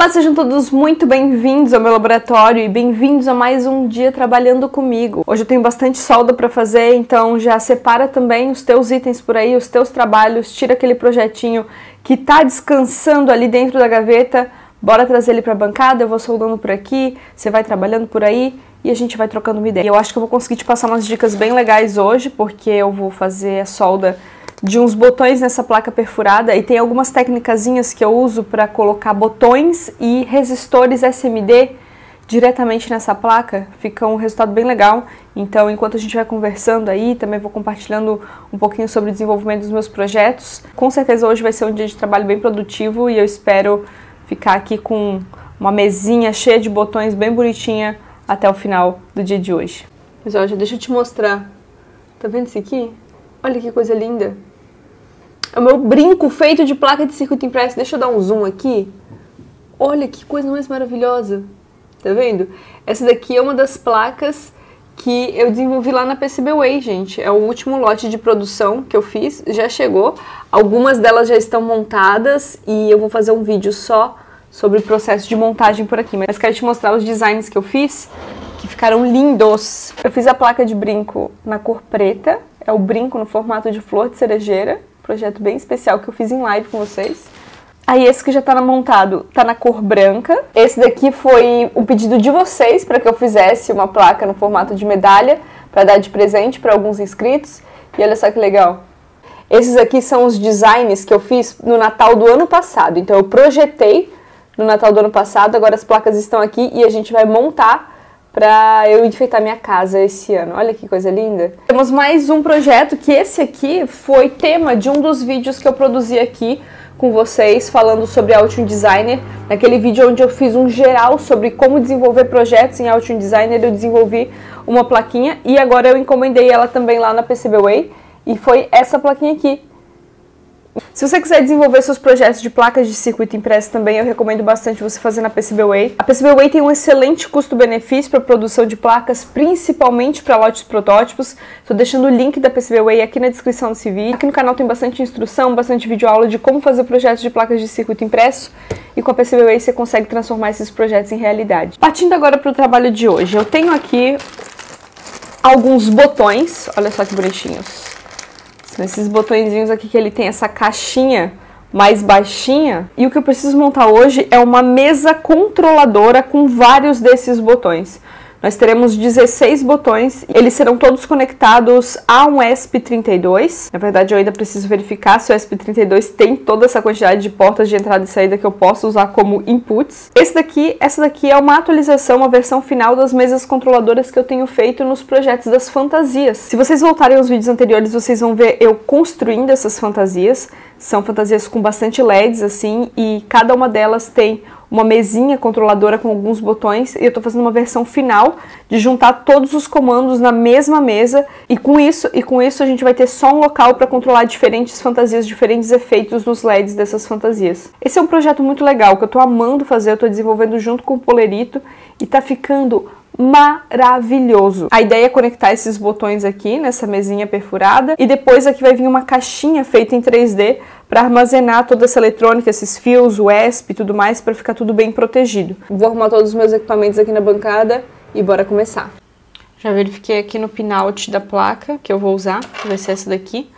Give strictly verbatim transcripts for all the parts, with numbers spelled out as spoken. Olá, sejam todos muito bem-vindos ao meu laboratório e bem-vindos a mais um dia trabalhando comigo. Hoje eu tenho bastante solda para fazer, então já separa também os teus itens por aí, os teus trabalhos, tira aquele projetinho que tá descansando ali dentro da gaveta, bora trazer ele para a bancada, eu vou soldando por aqui, você vai trabalhando por aí e a gente vai trocando uma ideia. Eu acho que eu vou conseguir te passar umas dicas bem legais hoje, porque eu vou fazer a solda de uns botões nessa placa perfurada e tem algumas técnicazinhas que eu uso para colocar botões e resistores S M D diretamente nessa placa, fica um resultado bem legal. Então, enquanto a gente vai conversando aí, também vou compartilhando um pouquinho sobre o desenvolvimento dos meus projetos. Com certeza hoje vai ser um dia de trabalho bem produtivo e eu espero ficar aqui com uma mesinha cheia de botões bem bonitinha até o final do dia de hoje. Mas olha, deixa eu te mostrar. Tá vendo isso aqui? Olha que coisa linda. É o meu brinco feito de placa de circuito impresso. Deixa eu dar um zoom aqui. Olha que coisa mais maravilhosa. Tá vendo? Essa daqui é uma das placas que eu desenvolvi lá na PCBWay, gente. É o último lote de produção que eu fiz. Já chegou. Algumas delas já estão montadas e eu vou fazer um vídeo só sobre o processo de montagem por aqui. Mas quero te mostrar os designs que eu fiz, que ficaram lindos. Eu fiz a placa de brinco na cor preta. É o brinco no formato de flor de cerejeira. Projeto bem especial que eu fiz em live com vocês. Aí esse que já tá montado, tá na cor branca. Esse daqui foi um pedido de vocês para que eu fizesse uma placa no formato de medalha para dar de presente para alguns inscritos. E olha só que legal. Esses aqui são os designs que eu fiz no Natal do ano passado. Então eu projetei no Natal do ano passado, agora as placas estão aqui e a gente vai montar pra eu enfeitar minha casa esse ano. Olha que coisa linda. Temos mais um projeto, que esse aqui foi tema de um dos vídeos que eu produzi aqui com vocês, falando sobre Altium Designer. Naquele vídeo onde eu fiz um geral sobre como desenvolver projetos em Altium Designer, eu desenvolvi uma plaquinha e agora eu encomendei ela também lá na PCBWay e foi essa plaquinha aqui. Se você quiser desenvolver seus projetos de placas de circuito impresso também, eu recomendo bastante você fazer na PCBWay. A PCBWay tem um excelente custo-benefício para produção de placas, principalmente para lotes protótipos. Estou deixando o link da PCBWay aqui na descrição desse vídeo. Aqui no canal tem bastante instrução, bastante videoaula de como fazer projetos de placas de circuito impresso e com a PCBWay você consegue transformar esses projetos em realidade. Partindo agora para o trabalho de hoje, eu tenho aqui alguns botões, olha só que bonitinhos. São esses botõezinhos aqui que ele tem essa caixinha mais baixinha. E o que eu preciso montar hoje é uma mesa controladora com vários desses botões. Nós teremos dezesseis botões, eles serão todos conectados a um E S P trinta e dois. Na verdade, eu ainda preciso verificar se o E S P trinta e dois tem toda essa quantidade de portas de entrada e saída que eu posso usar como inputs. Esse daqui, essa daqui é uma atualização, uma versão final das mesas controladoras que eu tenho feito nos projetos das fantasias. Se vocês voltarem aos vídeos anteriores, vocês vão ver eu construindo essas fantasias. São fantasias com bastante L E Ds, assim, e cada uma delas tem uma mesinha controladora com alguns botões e eu tô fazendo uma versão final de juntar todos os comandos na mesma mesa e com isso, e com isso a gente vai ter só um local para controlar diferentes fantasias, diferentes efeitos nos L E Ds dessas fantasias. Esse é um projeto muito legal que eu tô amando fazer, eu tô desenvolvendo junto com o Polerito e tá ficando maravilhoso. A ideia é conectar esses botões aqui nessa mesinha perfurada e depois aqui vai vir uma caixinha feita em três D para armazenar toda essa eletrônica, esses fios, o E S P e tudo mais, para ficar tudo bem protegido. Vou arrumar todos os meus equipamentos aqui na bancada e bora começar. Já verifiquei aqui no pinout da placa que eu vou usar, que vai ser essa daqui,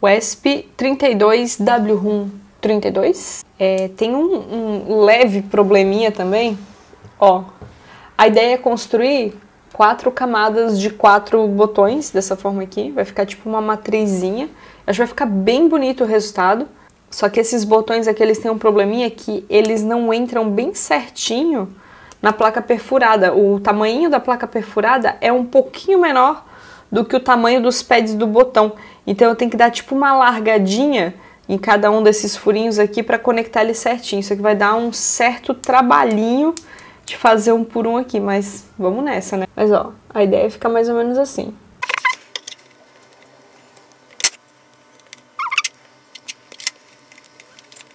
o E S P trinta e dois W ROOM trinta e dois. É, tem um, um leve probleminha também, ó. A ideia é construir quatro camadas de quatro botões, dessa forma aqui. Vai ficar tipo uma matrizinha. Acho que vai ficar bem bonito o resultado. Só que esses botões aqui, eles têm um probleminha que eles não entram bem certinho na placa perfurada. O tamanho da placa perfurada é um pouquinho menor do que o tamanho dos pads do botão. Então eu tenho que dar tipo uma largadinha em cada um desses furinhos aqui para conectar ele certinho. Isso aqui vai dar um certo trabalhinho de fazer um por um aqui, mas vamos nessa, né? Mas ó, a ideia é ficar mais ou menos assim.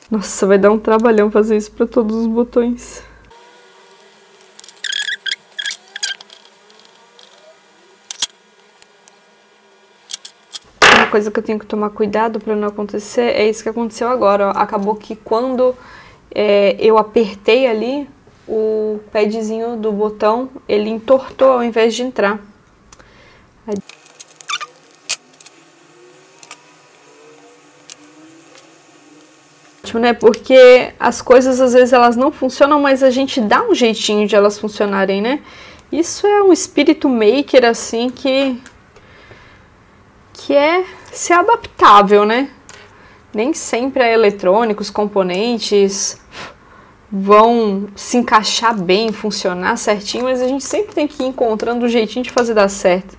Nossa, vai dar um trabalhão fazer isso para todos os botões. Uma coisa que eu tenho que tomar cuidado para não acontecer é isso que aconteceu agora, ó. Acabou que quando é, eu apertei ali, o padzinho do botão, ele entortou ao invés de entrar. Né? Porque as coisas às vezes elas não funcionam, mas a gente dá um jeitinho de elas funcionarem, né? Isso é um espírito maker assim que que é ser adaptável, né? Nem sempre a eletrônica, os componentes vão se encaixar bem, funcionar certinho, mas a gente sempre tem que ir encontrando um jeitinho de fazer dar certo.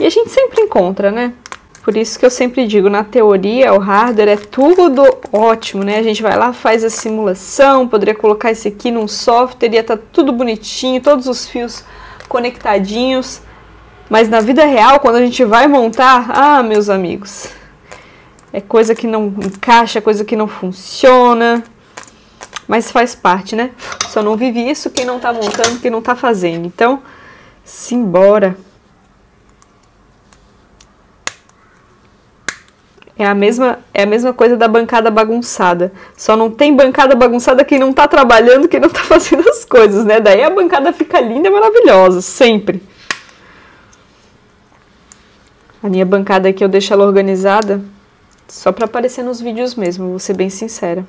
E a gente sempre encontra, né? Por isso que eu sempre digo, na teoria, o hardware é tudo ótimo, né? A gente vai lá, faz a simulação, poderia colocar isso aqui num software, ia estar tudo bonitinho, todos os fios conectadinhos. Mas na vida real, quando a gente vai montar, ah, meus amigos, é coisa que não encaixa, coisa que não funciona, mas faz parte, né? Só não vive isso quem não tá montando, quem não tá fazendo. Então, simbora! É a mesma, é a mesma coisa da bancada bagunçada. Só não tem bancada bagunçada quem não tá trabalhando, quem não tá fazendo as coisas, né? Daí a bancada fica linda, maravilhosa, sempre. A minha bancada aqui eu deixo ela organizada só pra aparecer nos vídeos mesmo, vou ser bem sincera.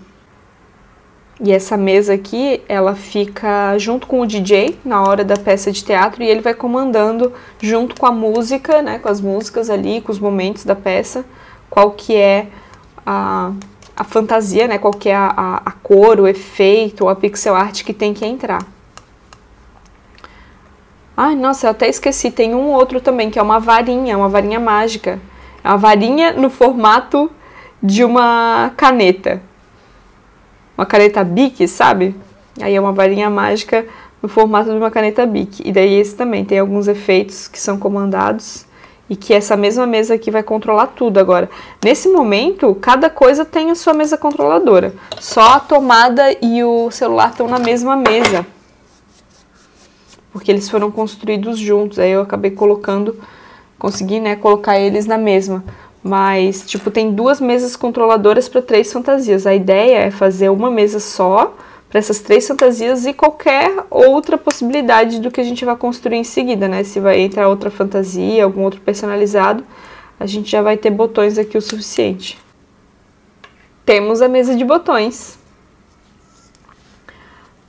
E essa mesa aqui, ela fica junto com o D J na hora da peça de teatro e ele vai comandando junto com a música, né? Com as músicas ali, com os momentos da peça. Qual que é a, a fantasia, né? Qual que é a, a, a cor, o efeito, ou a pixel art que tem que entrar. Ai, nossa, eu até esqueci. Tem um outro também, que é uma varinha, uma varinha mágica. É uma varinha no formato de uma caneta. Uma caneta Bic, sabe? Aí é uma varinha mágica no formato de uma caneta Bic. E daí esse também tem alguns efeitos que são comandados. E que essa mesma mesa aqui vai controlar tudo agora. Nesse momento, cada coisa tem a sua mesa controladora. Só a tomada e o celular estão na mesma mesa. Porque eles foram construídos juntos. Aí eu acabei colocando, consegui, né, colocar eles na mesma. Mas, tipo, tem duas mesas controladoras para três fantasias. A ideia é fazer uma mesa só para essas três fantasias e qualquer outra possibilidade do que a gente vai construir em seguida, né? Se vai entrar outra fantasia, algum outro personalizado, a gente já vai ter botões aqui o suficiente. Temos a mesa de botões.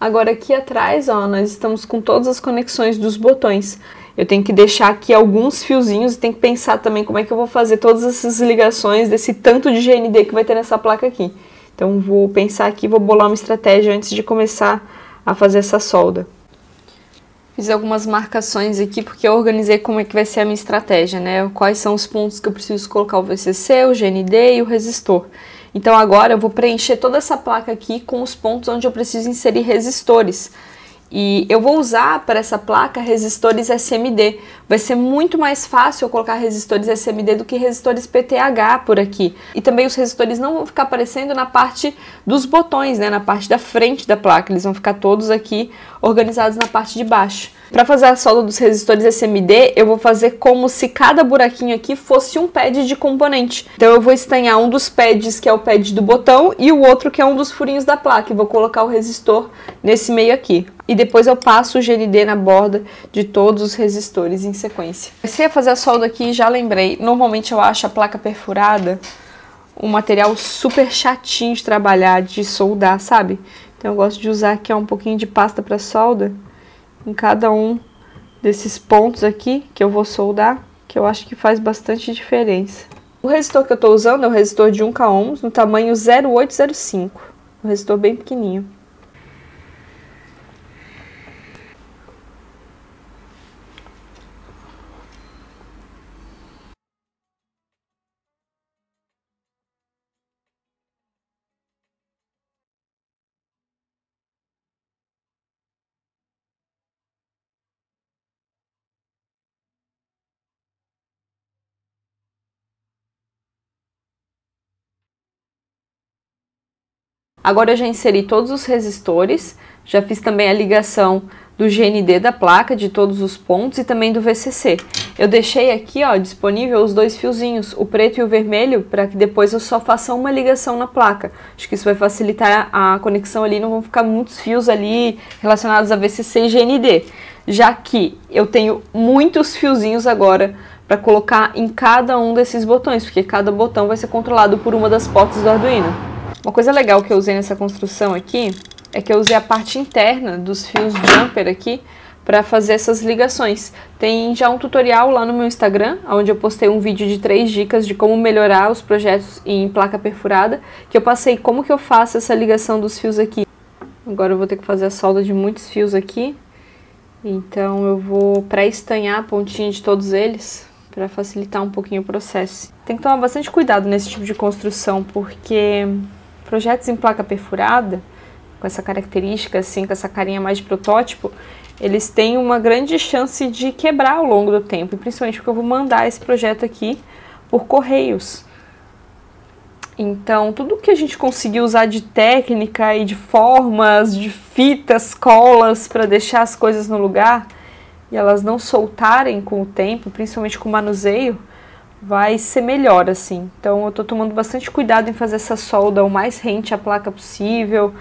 Agora aqui atrás, ó, nós estamos com todas as conexões dos botões. Eu tenho que deixar aqui alguns fiozinhos e tenho que pensar também como é que eu vou fazer todas essas ligações desse tanto de G N D que vai ter nessa placa aqui. Então, vou pensar aqui, vou bolar uma estratégia antes de começar a fazer essa solda. Fiz algumas marcações aqui, porque eu organizei como é que vai ser a minha estratégia, né? Quais são os pontos que eu preciso colocar o V C C, o G N D e o resistor. Então, agora eu vou preencher toda essa placa aqui com os pontos onde eu preciso inserir resistores. E eu vou usar para essa placa resistores S M D. Vai ser muito mais fácil eu colocar resistores S M D do que resistores P T H por aqui. E também os resistores não vão ficar aparecendo na parte dos botões, né? Na parte da frente da placa. Eles vão ficar todos aqui organizados na parte de baixo. Para fazer a solda dos resistores S M D, eu vou fazer como se cada buraquinho aqui fosse um pad de componente. Então eu vou estanhar um dos pads, que é o pad do botão, e o outro que é um dos furinhos da placa. E vou colocar o resistor nesse meio aqui. E depois eu passo o G N D na borda de todos os resistores em sequência. Comecei a fazer a solda aqui e já lembrei. Normalmente eu acho a placa perfurada um material super chatinho de trabalhar, de soldar, sabe? Então eu gosto de usar aqui ó, um pouquinho de pasta para solda em cada um desses pontos aqui que eu vou soldar, que eu acho que faz bastante diferença. O resistor que eu estou usando é o resistor de um K ohms no tamanho zero oito zero cinco. Um resistor bem pequenininho. Agora eu já inseri todos os resistores, já fiz também a ligação do G N D da placa, de todos os pontos e também do V C C. Eu deixei aqui, ó, disponível os dois fiozinhos, o preto e o vermelho, para que depois eu só faça uma ligação na placa. Acho que isso vai facilitar a conexão ali, não vão ficar muitos fios ali relacionados a V C C e G N D. Já que eu tenho muitos fiozinhos agora para colocar em cada um desses botões, porque cada botão vai ser controlado por uma das portas do Arduino. Uma coisa legal que eu usei nessa construção aqui é que eu usei a parte interna dos fios jumper aqui para fazer essas ligações. Tem já um tutorial lá no meu Instagram, onde eu postei um vídeo de três dicas de como melhorar os projetos em placa perfurada, que eu passei como que eu faço essa ligação dos fios aqui. Agora eu vou ter que fazer a solda de muitos fios aqui, então eu vou pré-estanhar a pontinha de todos eles, para facilitar um pouquinho o processo. Tem que tomar bastante cuidado nesse tipo de construção, porque projetos em placa perfurada, com essa característica assim, com essa carinha mais de protótipo, eles têm uma grande chance de quebrar ao longo do tempo, e principalmente porque eu vou mandar esse projeto aqui por correios. Então, tudo que a gente conseguir usar de técnica e de formas, de fitas, colas, para deixar as coisas no lugar e elas não soltarem com o tempo, principalmente com o manuseio, vai ser melhor assim. Então, eu tô tomando bastante cuidado em fazer essa solda o mais rente à placa possível,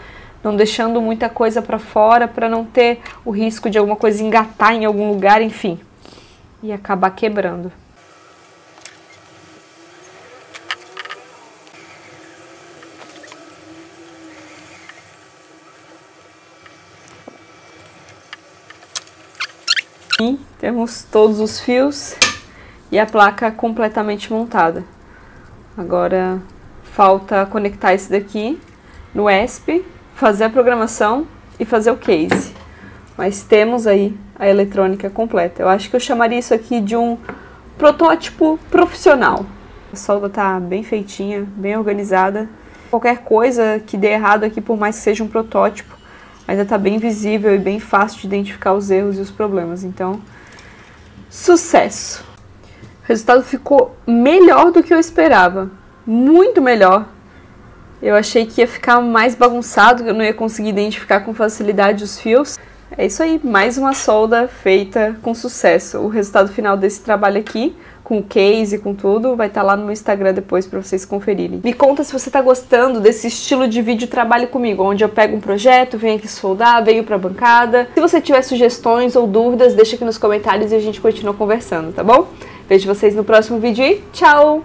não deixando muita coisa para fora para não ter o risco de alguma coisa engatar em algum lugar, enfim, e acabar quebrando. E temos todos os fios e a placa completamente montada. Agora falta conectar esse daqui no E S P, fazer a programação e fazer o case. Mas temos aí a eletrônica completa. Eu acho que eu chamaria isso aqui de um protótipo profissional. A solda tá bem feitinha, bem organizada. Qualquer coisa que dê errado aqui, por mais que seja um protótipo, ainda está bem visível e bem fácil de identificar os erros e os problemas. Então, sucesso! O resultado ficou melhor do que eu esperava. Muito melhor. Eu achei que ia ficar mais bagunçado, que eu não ia conseguir identificar com facilidade os fios. É isso aí, mais uma solda feita com sucesso. O resultado final desse trabalho aqui, com o case e com tudo, vai estar lá no meu Instagram depois para vocês conferirem. Me conta se você está gostando desse estilo de vídeo trabalho comigo, onde eu pego um projeto, venho aqui soldar, venho para a bancada. Se você tiver sugestões ou dúvidas, deixa aqui nos comentários e a gente continua conversando, tá bom? Vejo vocês no próximo vídeo e tchau!